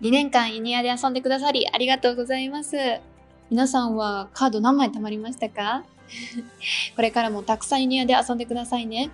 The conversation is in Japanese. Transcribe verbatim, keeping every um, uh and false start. にねんかんイニアで遊んでくださりありがとうございます。皆さんはカード何枚貯まりましたか？これからもたくさんイニアで遊んでくださいね。